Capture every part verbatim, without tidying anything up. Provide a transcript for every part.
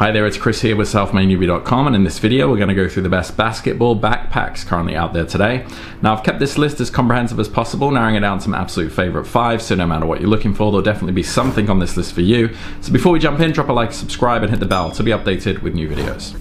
Hi there, it's Chris here with Self made newbie dot com, and in this video we're going to go through the best basketball backpacks currently out there today. Now I've kept this list as comprehensive as possible, narrowing it down to some absolute favorite five, so no matter what you're looking for, there'll definitely be something on this list for you. So before we jump in, drop a like, subscribe and hit the bell to be updated with new videos.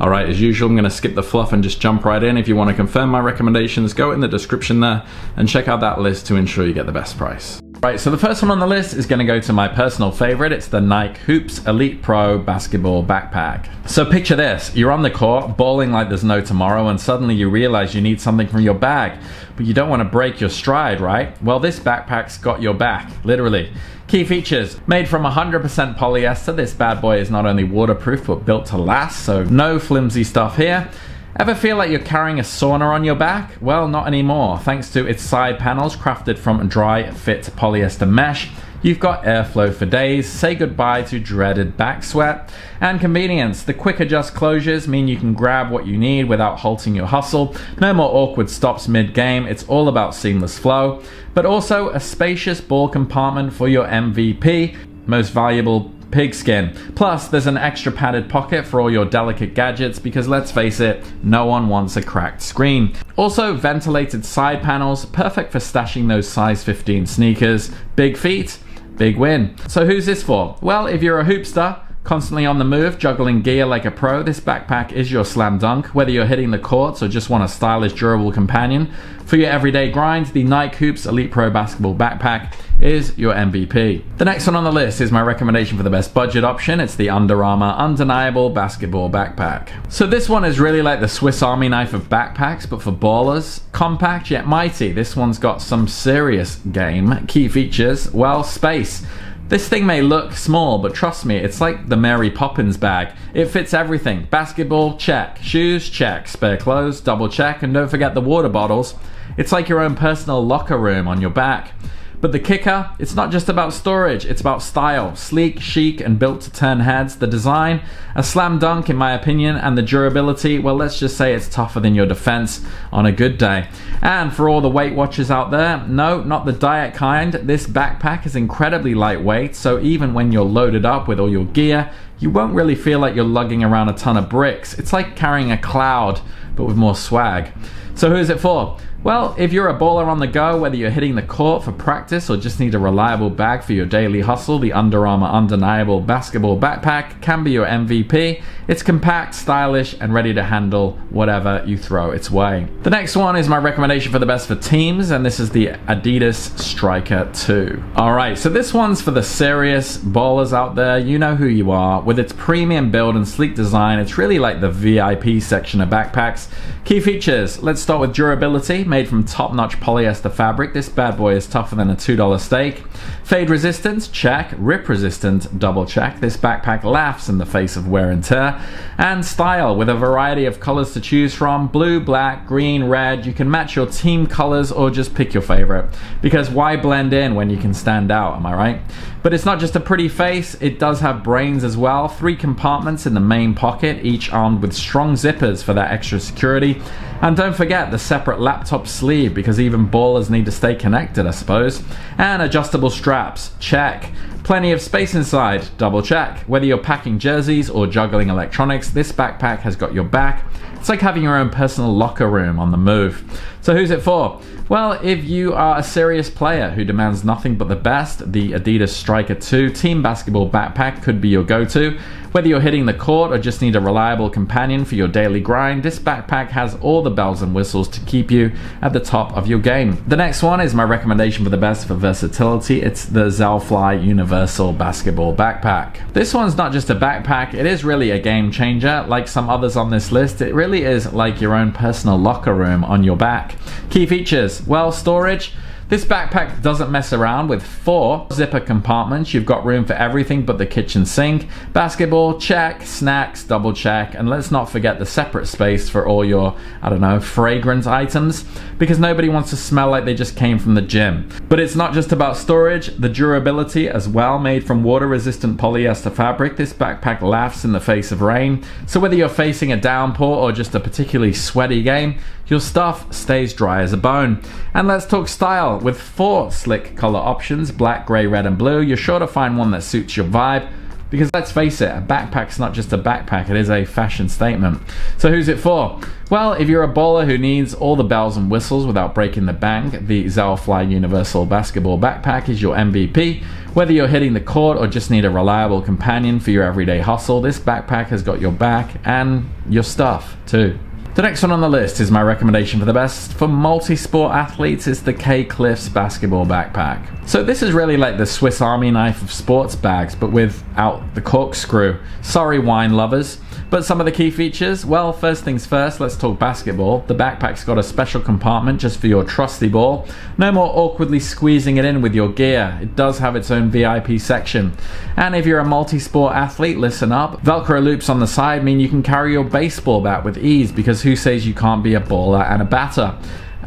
All right, as usual, I'm gonna skip the fluff and just jump right in. If you wanna confirm my recommendations, go in the description there and check out that list to ensure you get the best price. Right, so the first one on the list is gonna go to my personal favorite. It's the Nike Hoops Elite Pro Basketball Backpack. So picture this, you're on the court, balling like there's no tomorrow, and suddenly you realize you need something from your bag, but you don't wanna break your stride, right? Well, this backpack's got your back, literally. Key features, made from one hundred percent polyester, this bad boy is not only waterproof, but built to last, so no flimsy stuff here. Ever feel like you're carrying a sauna on your back? Well, not anymore. Thanks to its side panels crafted from dry fit polyester mesh, you've got airflow for days, say goodbye to dreaded back sweat, and convenience. The quick adjust closures mean you can grab what you need without halting your hustle. No more awkward stops mid-game, it's all about seamless flow, but also a spacious ball compartment for your M V P, most valuable pigskin. Plus, there's an extra padded pocket for all your delicate gadgets because, let's face it, no one wants a cracked screen. Also, ventilated side panels, perfect for stashing those size fifteen sneakers. Big feet, big win. So who's this for? Well, if you're a hoopster, constantly on the move, juggling gear like a pro, this backpack is your slam dunk. Whether you're hitting the courts or just want a stylish, durable companion for your everyday grind, the Nike Hoops Elite Pro Basketball Backpack is your M V P. The next one on the list is my recommendation for the best budget option. It's the Under Armour Undeniable Basketball Backpack. So this one is really like the Swiss Army knife of backpacks, but for ballers. Compact yet mighty, this one's got some serious game. Key features, well, space. This thing may look small, but trust me, it's like the Mary Poppins bag. It fits everything. Basketball, check. Shoes, check. Spare clothes, double check. And don't forget the water bottles. It's like your own personal locker room on your back. But the kicker, it's not just about storage, it's about style. Sleek, chic, and built to turn heads. The design, a slam dunk in my opinion, and the durability, well, let's just say it's tougher than your defense on a good day. And for all the Weight Watchers out there, no, not the diet kind. This backpack is incredibly lightweight, so even when you're loaded up with all your gear, you won't really feel like you're lugging around a ton of bricks. It's like carrying a cloud, but with more swag. So who is it for? Well, if you're a baller on the go, whether you're hitting the court for practice or just need a reliable bag for your daily hustle, the Under Armour Undeniable Basketball Backpack can be your M V P. It's compact, stylish, and ready to handle whatever you throw its way. The next one is my recommendation for the best for teams, and this is the Adidas Striker two. All right, so this one's for the serious ballers out there. You know who you are. With its premium build and sleek design, it's really like the V I P section of backpacks. Key features, let's start with durability. Made from top-notch polyester fabric, this bad boy is tougher than a two dollar steak. Fade resistance, check. Rip resistant, double check. This backpack laughs in the face of wear and tear. And style, with a variety of colors to choose from, blue, black, green, red. You can match your team colors or just pick your favorite. Because why blend in when you can stand out, am I right? But it's not just a pretty face, it does have brains as well. Three compartments in the main pocket, each armed with strong zippers for that extra security. And don't forget the separate laptop sleeve, because even ballers need to stay connected, I suppose. And adjustable straps, check. Plenty of space inside, double check. Whether you're packing jerseys or juggling electronics, this backpack has got your back. It's like having your own personal locker room on the move. So who's it for? Well, if you are a serious player who demands nothing but the best, the Adidas Striker two Team Basketball Backpack could be your go-to. Whether you're hitting the court or just need a reliable companion for your daily grind, this backpack has all the bells and whistles to keep you at the top of your game. The next one is my recommendation for the best for versatility. It's the Zalfly Universe Basketball Backpack. This one's not just a backpack, it is really a game changer. Like some others on this list, it really is like your own personal locker room on your back. Key features, well, storage. This backpack doesn't mess around. With four zipper compartments, you've got room for everything but the kitchen sink. Basketball, check. Snacks, double check. And let's not forget the separate space for all your, I don't know, fragrance items, because nobody wants to smell like they just came from the gym. But it's not just about storage, the durability as well. Made from water-resistant polyester fabric, this backpack laughs in the face of rain. So whether you're facing a downpour or just a particularly sweaty game, your stuff stays dry as a bone. And let's talk style. With four slick color options, black, gray, red, and blue, you're sure to find one that suits your vibe. Because let's face it, a backpack's not just a backpack, it is a fashion statement. So who's it for? Well, if you're a bowler who needs all the bells and whistles without breaking the bank, the Zalfly Universal Basketball Backpack is your M V P. Whether you're hitting the court or just need a reliable companion for your everyday hustle, this backpack has got your back and your stuff too. The next one on the list is my recommendation for the best for multi-sport athletes. It's the K-Cliffs Basketball Backpack. So this is really like the Swiss Army knife of sports bags, but without the corkscrew. Sorry, wine lovers. But some of the key features? Well, first things first, let's talk basketball. The backpack's got a special compartment just for your trusty ball. No more awkwardly squeezing it in with your gear. It does have its own V I P section. And if you're a multi-sport athlete, listen up. Velcro loops on the side mean you can carry your baseball bat with ease, because who says you can't be a baller and a batter?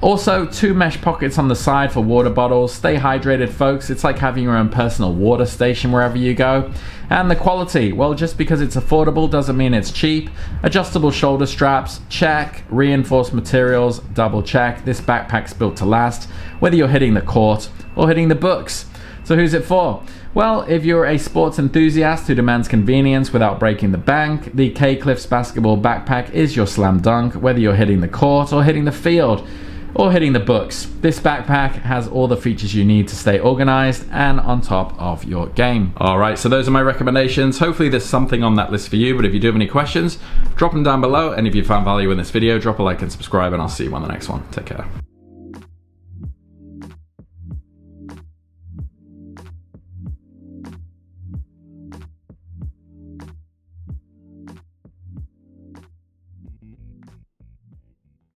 Also, two mesh pockets on the side for water bottles. Stay hydrated, folks. It's like having your own personal water station wherever you go. And the quality, well, just because it's affordable doesn't mean it's cheap. Adjustable shoulder straps, check. Reinforced materials, double check. This backpack's built to last, whether you're hitting the court or hitting the books. So who's it for? Well, if you're a sports enthusiast who demands convenience without breaking the bank, the K-Cliffs Basketball Backpack is your slam dunk, whether you're hitting the court or hitting the field. Or hitting the books. This backpack has all the features you need to stay organized and on top of your game. All right, so those are my recommendations. Hopefully there's something on that list for you, but if you do have any questions, drop them down below. And if you found value in this video, drop a like and subscribe, and I'll see you on the next one. Take care.